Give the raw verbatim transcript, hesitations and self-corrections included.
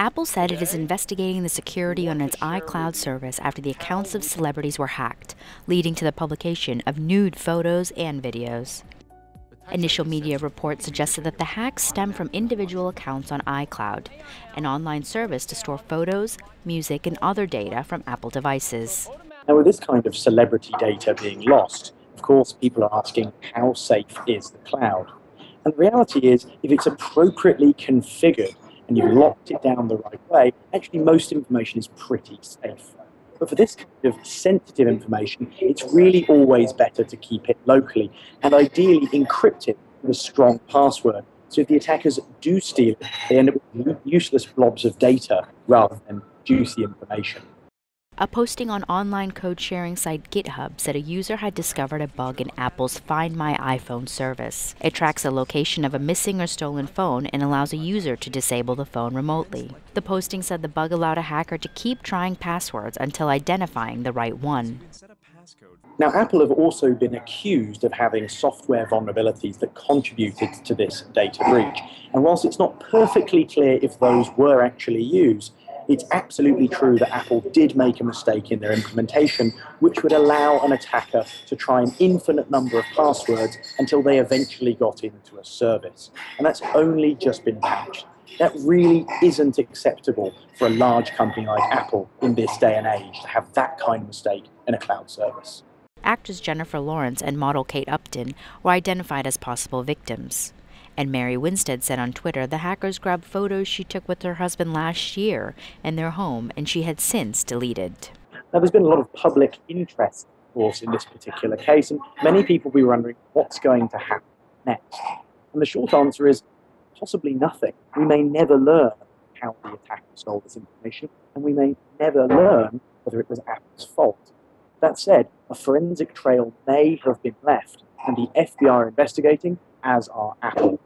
Apple said it is investigating the security on its iCloud service after the accounts of celebrities were hacked, leading to the publication of nude photos and videos. Initial media reports suggested that the hacks stem from individual accounts on iCloud, an online service to store photos, music, and other data from Apple devices. Now, with this kind of celebrity data being lost, of course, people are asking, how safe is the cloud? And the reality is, if it's appropriately configured and you've locked it down the right way, actually most information is pretty safe. But for this kind of sensitive information, it's really always better to keep it locally and ideally encrypted with a strong password. So if the attackers do steal it, they end up with useless blobs of data rather than juicy information. A posting on online code-sharing site GitHub said a user had discovered a bug in Apple's Find My iPhone service. It tracks the location of a missing or stolen phone and allows a user to disable the phone remotely. The posting said the bug allowed a hacker to keep trying passwords until identifying the right one. Now, Apple have also been accused of having software vulnerabilities that contributed to this data breach. And whilst it's not perfectly clear if those were actually used, it's absolutely true that Apple did make a mistake in their implementation, which would allow an attacker to try an infinite number of passwords until they eventually got into a service. And that's only just been patched. That really isn't acceptable for a large company like Apple in this day and age, to have that kind of mistake in a cloud service. Actors Jennifer Lawrence and model Kate Upton were identified as possible victims. And Mary Winstead said on Twitter the hackers grabbed photos she took with her husband last year in their home, and she had since deleted. Now, there's been a lot of public interest, of course, in this particular case, and many people will be wondering what's going to happen next. And the short answer is possibly nothing. We may never learn how the attacker stole this information, and we may never learn whether it was Apple's fault. That said, a forensic trail may have been left, and the F B I are investigating, as are Apple.